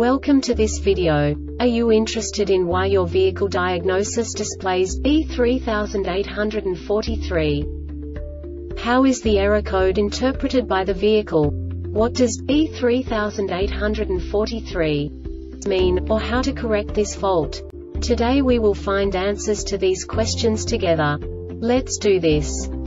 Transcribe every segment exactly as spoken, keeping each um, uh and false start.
Welcome to this video. Are you interested in why your vehicle diagnosis displays B three eight four three? How is the error code interpreted by the vehicle? What does B three eight four three mean, or how to correct this fault? Today we will find answers to these questions together. Let's do this.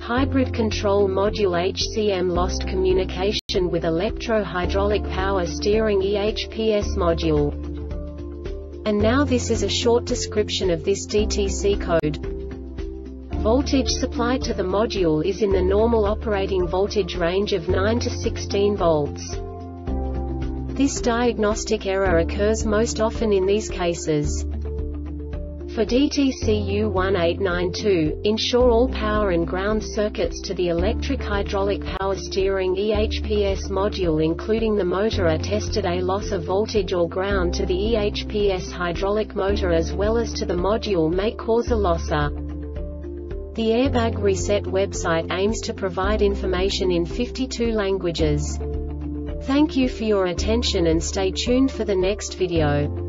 hybrid control module H C M lost communication with electro-hydraulic power steering E H P S module. And now this is a short description of this D T C code. Voltage supplied to the module is in the normal operating voltage range of nine to sixteen volts. This diagnostic error occurs most often in these cases. For D T C U one eight nine two, ensure all power and ground circuits to the electric hydraulic power steering E H P S module including the motor are tested. A loss of voltage or ground to the E H P S hydraulic motor as well as to the module may cause a loss. The Airbag Reset website aims to provide information in fifty-two languages. Thank you for your attention and stay tuned for the next video.